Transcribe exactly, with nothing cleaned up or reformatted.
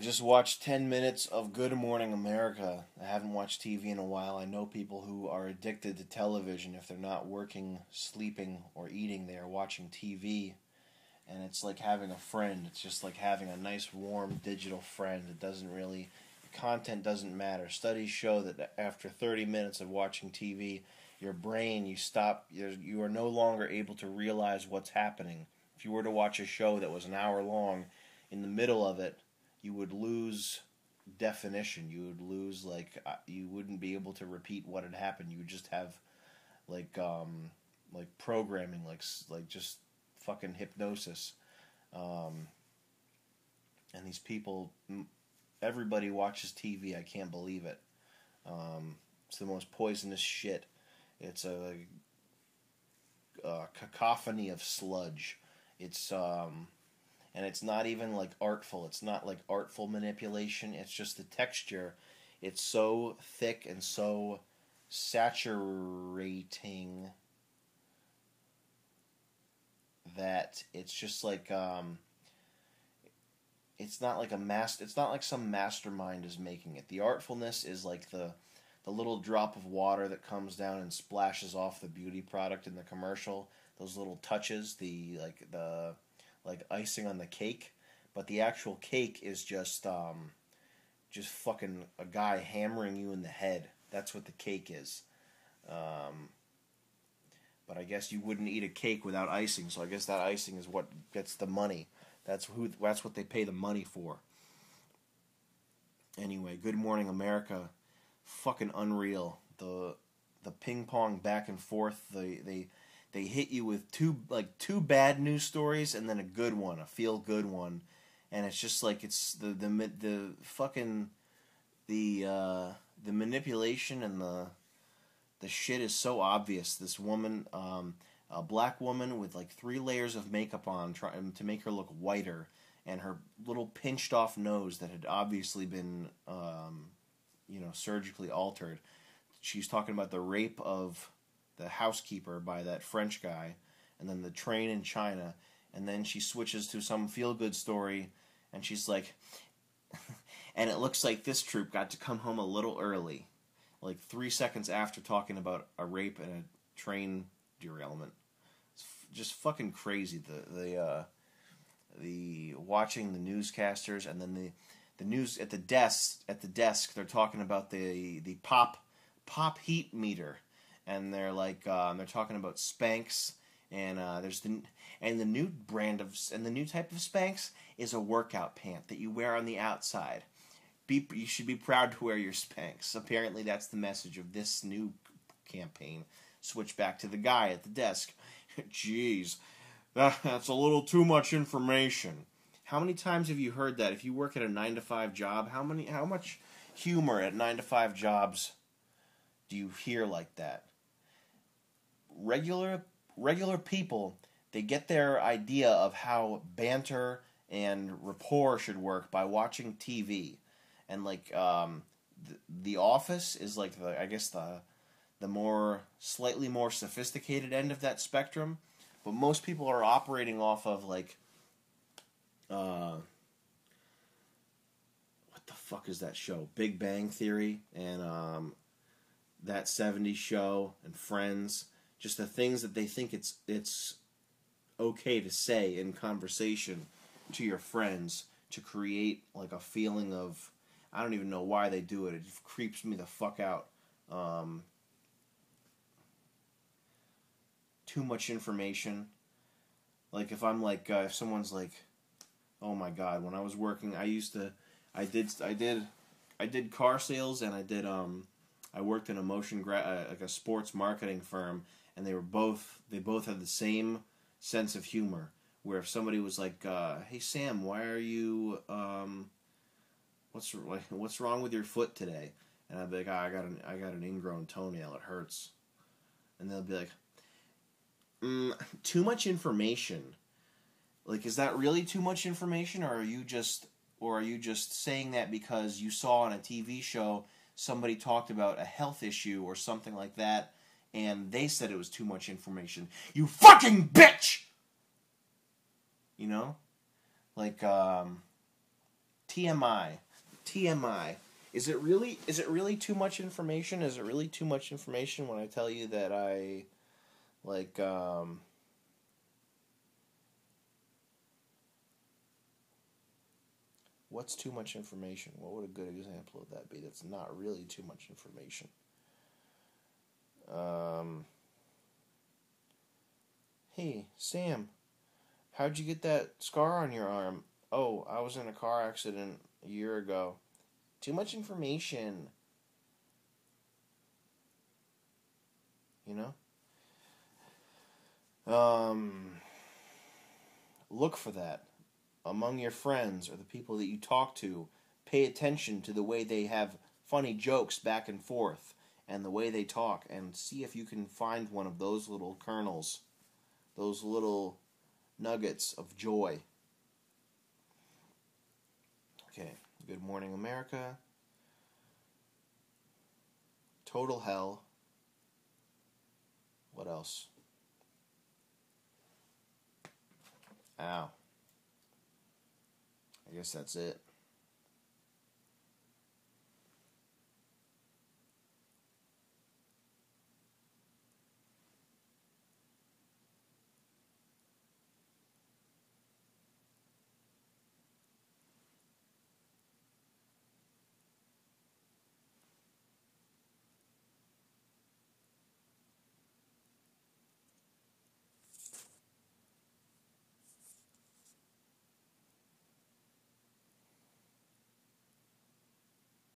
I just watched ten minutes of Good Morning America. I haven't watched T V in a while. I know people who are addicted to television. If they're not working, sleeping, or eating, they are watching T V. And it's like having a friend. It's just like having a nice, warm, digital friend. It doesn't really... Content doesn't matter. Studies show that after thirty minutes of watching T V, your brain, you stop, you're, you are no longer able to realize what's happening. If you were to watch a show that was an hour long, in the middle of it, you would lose definition. You would lose, like, you wouldn't be able to repeat what had happened. You would just have, like, um, like programming, like, like just fucking hypnosis. Um, and these people... Everybody watches T V. I can't believe it. Um, it's the most poisonous shit. It's a, a cacophony of sludge. It's um, and it's not even like artful. It's not like artful manipulation. It's just the texture. It's so thick and so saturating that it's just like um. It's not like a master, it's not like some mastermind is making it. The artfulness is like the the little drop of water that comes down and splashes off the beauty product in the commercial. Those little touches, the like the like icing on the cake. But the actual cake is just um just fucking a guy hammering you in the head. That's what the cake is. Um but I guess you wouldn't eat a cake without icing, so I guess that icing is what gets the money. That's who. That's what they pay the money for. Anyway, Good Morning America, fucking unreal. The the ping pong back and forth. They they they hit you with two like two bad news stories and then a good one, a feel good one, and it's just like it's the the the fucking the uh, the manipulation and the the shit is so obvious. This woman. Um, A black woman with like three layers of makeup on, trying to make her look whiter, and her little pinched off nose that had obviously been, um, you know, surgically altered. She's talking about the rape of the housekeeper by that French guy, and then the train in China, and then she switches to some feel-good story, and she's like, and it looks like this troop got to come home a little early, like three seconds after talking about a rape and a train derailment. Just fucking crazy, the the uh, the watching the newscasters, and then the the news at the desk at the desk they're talking about the the pop pop heat meter, and they're like um, they're talking about Spanx, and uh, there's the and the new brand of and the new type of Spanx is a workout pant that you wear on the outside. Be you should be proud to wear your Spanx. Apparently, that's the message of this new campaign. Switch back to the guy at the desk. Jeez, that, that's a little too much information. How many times have you heard that? If you work at a nine to five job, how many, how much humor at nine to five jobs do you hear like that? Regular, regular people, they get their idea of how banter and rapport should work by watching T V. And like, um, the, the Office is like, the I guess the... the more, slightly more sophisticated end of that spectrum, but most people are operating off of, like, uh, what the fuck is that show? Big Bang Theory, and, um, That seventies Show, and Friends, just the things that they think it's, it's okay to say in conversation to your friends to create, like, a feeling of, I don't even know why they do it, it creeps me the fuck out, um, too much information. Like if I'm like, uh, if someone's like, oh my god, when I was working, I used to, I did, I did, I did car sales, and I did, um, I worked in a motion, gra uh, like a sports marketing firm, and they were both, they both had the same sense of humor, where if somebody was like, uh, hey Sam, why are you, um, what's, like, what's wrong with your foot today? And I'd be like, oh, I got an, I got an ingrown toenail, it hurts. And they'll be like, Mm, too much information. Like, is that really too much information, or are you just, or are you just saying that because you saw on a T V show somebody talked about a health issue or something like that, and they said it was too much information? You fucking bitch! You know, like um, T M I. T M I. Is it really is it really too much information? Is it really too much information when I tell you that I like um what's too much information? What would a good example of that be? That's not really too much information. Um Hey, Sam, how'd you get that scar on your arm? Oh, I was in a car accident a year ago. Too much information. You know? Um, look for that among your friends or the people that you talk to. Pay attention to the way they have funny jokes back and forth and the way they talk, and see if you can find one of those little kernels, those little nuggets of joy. Okay, Good Morning America. Total hell. What else? Ow. I guess that's it.